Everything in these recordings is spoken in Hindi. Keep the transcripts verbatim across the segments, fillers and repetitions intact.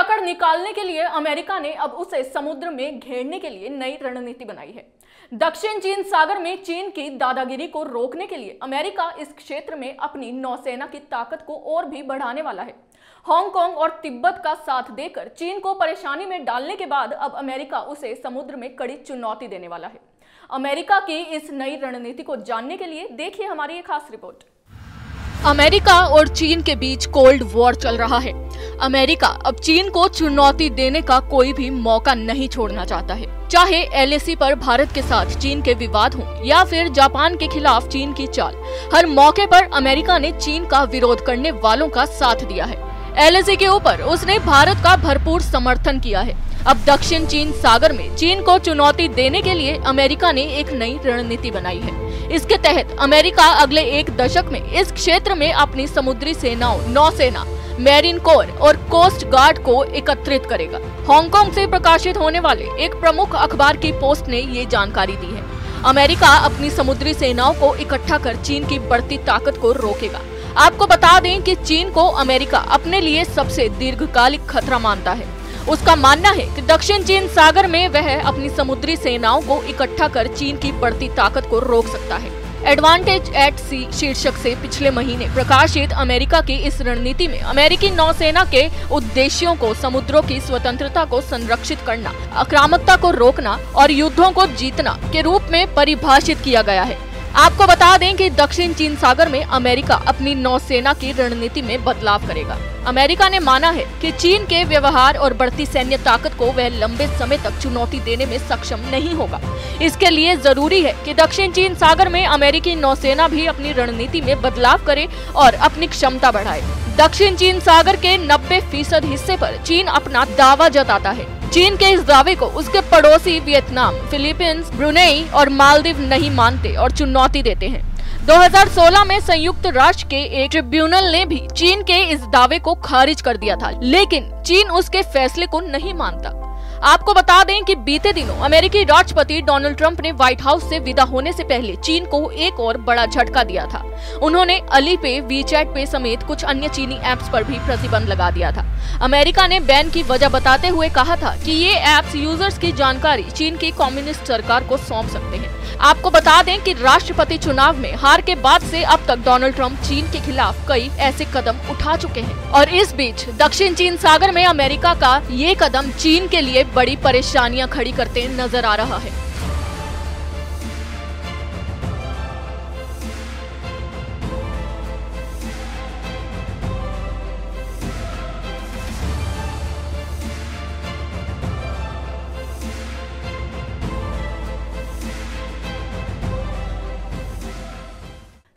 अकड़ निकालने के लिए अमेरिका ने अब उसे समुद्र में घेरने के लिए नई रणनीति बनाई है। दक्षिण चीन सागर में चीन की दादागिरी को रोकने के लिए अमेरिका इस क्षेत्र में अपनी नौसेना की ताकत को और भी बढ़ाने वाला है। हांगकांग और तिब्बत का साथ देकर चीन को परेशानी में डालने के बाद अब अमेरिका उसे समुद्र में कड़ी चुनौती देने वाला है। अमेरिका की इस नई रणनीति को जानने के लिए देखिए हमारी ये खास रिपोर्ट। अमेरिका और चीन के बीच कोल्ड वॉर चल रहा है। अमेरिका अब चीन को चुनौती देने का कोई भी मौका नहीं छोड़ना चाहता है, चाहे एल ए सी पर भारत के साथ चीन के विवाद हो या फिर जापान के खिलाफ चीन की चाल। हर मौके पर अमेरिका ने चीन का विरोध करने वालों का साथ दिया है। एल ए सी के ऊपर उसने भारत का भरपूर समर्थन किया है। अब दक्षिण चीन सागर में चीन को चुनौती देने के लिए अमेरिका ने एक नई रणनीति बनाई है। इसके तहत अमेरिका अगले एक दशक में इस क्षेत्र में अपनी समुद्री सेनाओं, नौसेना, मैरीन कोर और कोस्ट गार्ड को एकत्रित करेगा। हांगकांग से प्रकाशित होने वाले एक प्रमुख अखबार की पोस्ट ने ये जानकारी दी है। अमेरिका अपनी समुद्री सेनाओं को इकट्ठा कर चीन की बढ़ती ताकत को रोकेगा। आपको बता दें कि चीन को अमेरिका अपने लिए सबसे दीर्घकालिक खतरा मानता है। उसका मानना है कि दक्षिण चीन सागर में वह अपनी समुद्री सेनाओं को इकट्ठा कर चीन की बढ़ती ताकत को रोक सकता है। एडवांटेज एट सी शीर्षक से पिछले महीने प्रकाशित अमेरिका की इस रणनीति में अमेरिकी नौसेना के उद्देश्यों को समुद्रों की स्वतंत्रता को संरक्षित करना, आक्रामकता को रोकना और युद्धों को जीतना के रूप में परिभाषित किया गया है। आपको बता दें कि दक्षिण चीन सागर में अमेरिका अपनी नौसेना की रणनीति में बदलाव करेगा। अमेरिका ने माना है कि चीन के व्यवहार और बढ़ती सैन्य ताकत को वह लंबे समय तक चुनौती देने में सक्षम नहीं होगा। इसके लिए जरूरी है कि दक्षिण चीन सागर में अमेरिकी नौसेना भी अपनी रणनीति में बदलाव करे और अपनी क्षमता बढ़ाए। दक्षिण चीन सागर के नब्बे फीसद हिस्से पर चीन अपना दावा जताता है। चीन के इस दावे को उसके पड़ोसी वियतनाम, फिलीपींस, ब्रुनेई और मालदीव नहीं मानते और चुनौती देते हैं। दो हज़ार सोलह में संयुक्त राष्ट्र के एक ट्रिब्यूनल ने भी चीन के इस दावे को खारिज कर दिया था, लेकिन चीन उसके फैसले को नहीं मानता। आपको बता दें कि बीते दिनों अमेरिकी राष्ट्रपति डोनाल्ड ट्रंप ने व्हाइट हाउस से विदा होने से पहले चीन को एक और बड़ा झटका दिया था। उन्होंने अलीपे, वीचैट पे समेत कुछ अन्य चीनी ऐप्स पर भी प्रतिबंध लगा दिया था। अमेरिका ने बैन की वजह बताते हुए कहा था कि ये ऐप्स यूजर्स की जानकारी चीन की कम्युनिस्ट सरकार को सौंप सकते हैं। आपको बता दें कि राष्ट्रपति चुनाव में हार के बाद से अब तक डोनाल्ड ट्रंप चीन के खिलाफ कई ऐसे कदम उठा चुके हैं और इस बीच दक्षिण चीन सागर में अमेरिका का ये कदम चीन के लिए बड़ी परेशानियां खड़ी करते नजर आ रहा है।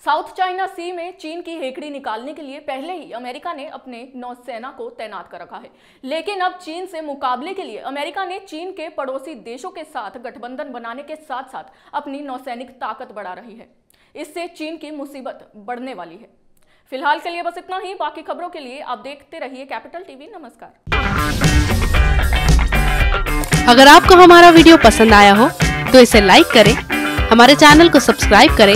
साउथ चाइना सी में चीन की हेकड़ी निकालने के लिए पहले ही अमेरिका ने अपने नौसेना को तैनात कर रखा है, लेकिन अब चीन से मुकाबले के लिए अमेरिका ने चीन के पड़ोसी देशों के साथ गठबंधन बनाने के साथ साथ अपनी नौसैनिक ताकत बढ़ा रही है। इससे चीन की मुसीबत बढ़ने वाली है। फिलहाल के लिए बस इतना ही। बाकी खबरों के लिए आप देखते रहिए कैपिटल टीवी। नमस्कार। अगर आपको हमारा वीडियो पसंद आया हो तो इसे लाइक करें, हमारे चैनल को सब्सक्राइब करें